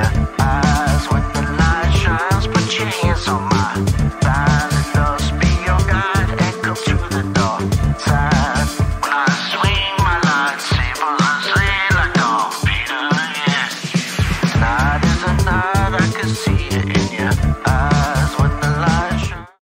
area.